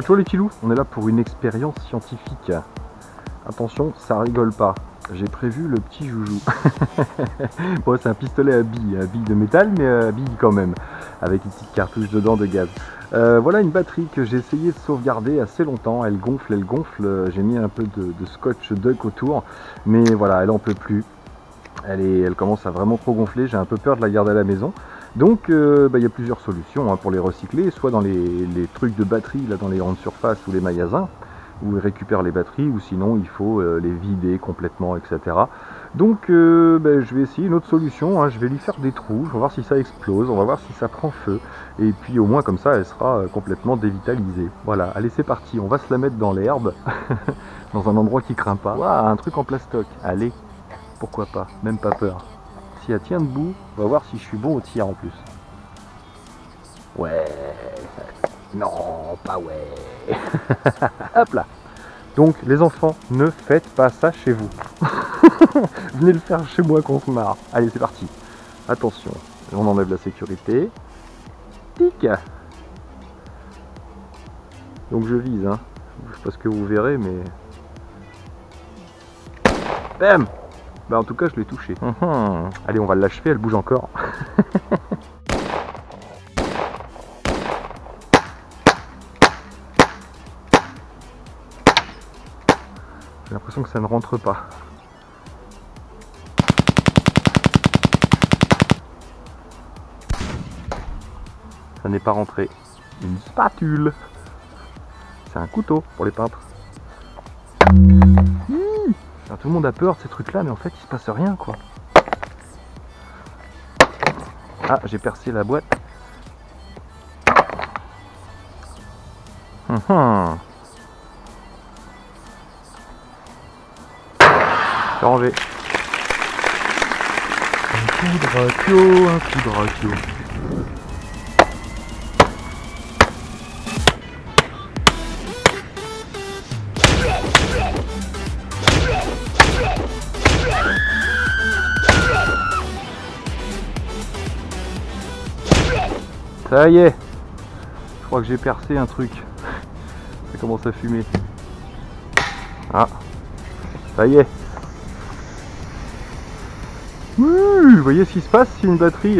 Ciao ciao les petits loups, on est là pour une expérience scientifique. Attention, ça rigole pas. J'ai prévu le petit joujou. Bon, c'est un pistolet à billes de métal, mais à billes quand même, avec une petite cartouche dedans de gaz. Voilà une batterie que j'ai essayé de sauvegarder assez longtemps. Elle gonfle, elle gonfle. J'ai mis un peu de scotch duck autour, mais voilà, elle en peut plus. Elle commence à vraiment trop gonfler, j'ai un peu peur de la garder à la maison. Donc y a plusieurs solutions pour les recycler, soit dans les trucs de batterie, là dans les grandes surfaces ou les magasins, où ils récupèrent les batteries, ou sinon il faut les vider complètement, etc. Donc je vais essayer une autre solution, je vais lui faire des trous, on va voir si ça explose, on va voir si ça prend feu, et puis au moins comme ça elle sera complètement dévitalisée. Voilà, allez c'est parti, on va se la mettre dans l'herbe, dans un endroit qui craint pas. Ouah, un truc en plastoc, allez! Pourquoi pas, même pas peur. Si elle tient debout, on va voir si je suis bon au tir en plus. Ouais, non, pas ouais. Hop là. Donc les enfants, ne faites pas ça chez vous. Venez le faire chez moi qu'on se marre. Allez, c'est parti. Attention, on enlève la sécurité. Pic. Donc je vise, je sais pas ce que vous verrez, mais... Bam. En tout cas, je l'ai touché. Allez, on va l'achever, elle bouge encore. J'ai l'impression que ça ne rentre pas. Ça n'est pas rentré. Une spatule. C'est un couteau pour les peintres. Alors, tout le monde a peur de ces trucs là, mais en fait il se passe rien quoi. Ah, j'ai percé la boîte. C'est rangé. Un coup de ratio. Ça y est, je crois que j'ai percé un truc, ça commence à fumer. Ah, ça y est. Vous voyez ce qui se passe si une batterie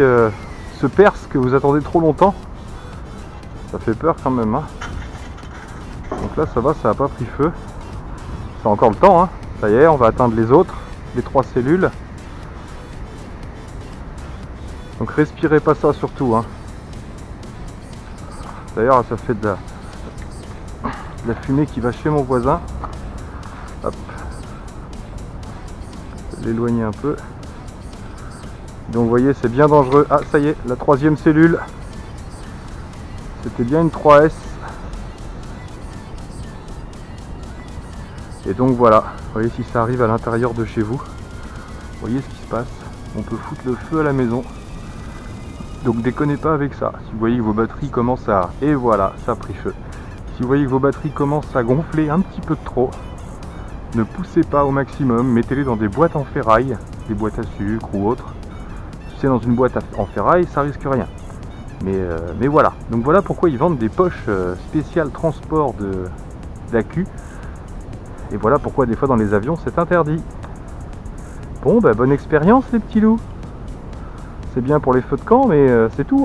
se perce, que vous attendez trop longtemps. Ça fait peur quand même. Donc là ça va, ça n'a pas pris feu. C'est encore le temps, ça y est, on va atteindre les autres, les 3 cellules. Donc respirez pas ça surtout. D'ailleurs, ça fait de la fumée qui va chez mon voisin. Hop. Je vais l'éloigner un peu. Donc vous voyez, c'est bien dangereux. Ah, ça y est, la 3e cellule. C'était bien une 3S. Et donc voilà. Vous voyez, si ça arrive à l'intérieur de chez vous, vous voyez ce qui se passe. On peut foutre le feu à la maison. Donc déconnez pas avec ça. Si vous voyez que vos batteries commencent à... Et voilà, ça a pris feu. Si vous voyez que vos batteries commencent à gonfler un petit peu de trop, ne poussez pas au maximum, mettez-les dans des boîtes en ferraille, des boîtes à sucre ou autres. Si c'est dans une boîte en ferraille, ça risque rien. Mais voilà. Donc voilà pourquoi ils vendent des poches spéciales transport d'accu. Et voilà pourquoi des fois dans les avions c'est interdit. Bon, bah, bonne expérience les petits loups. C'est bien pour les feux de camp, mais c'est tout,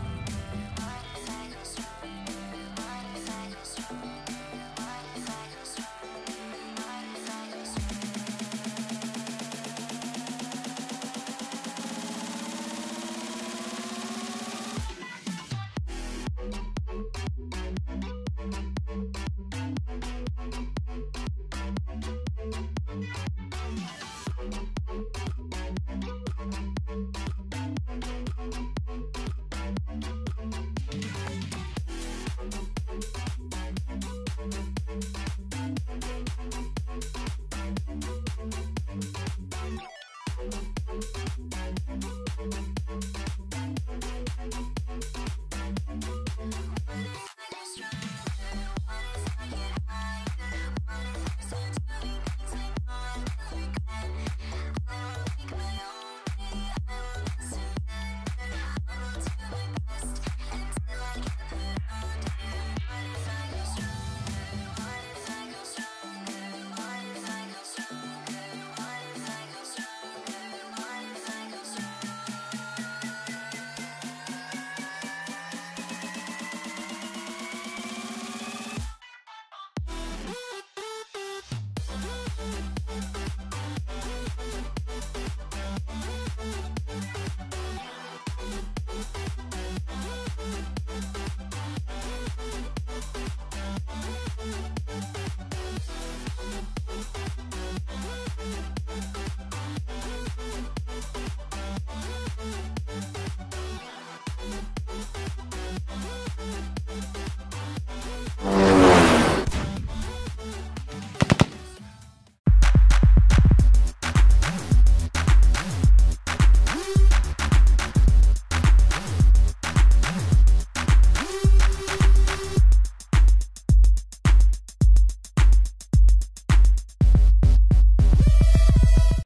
What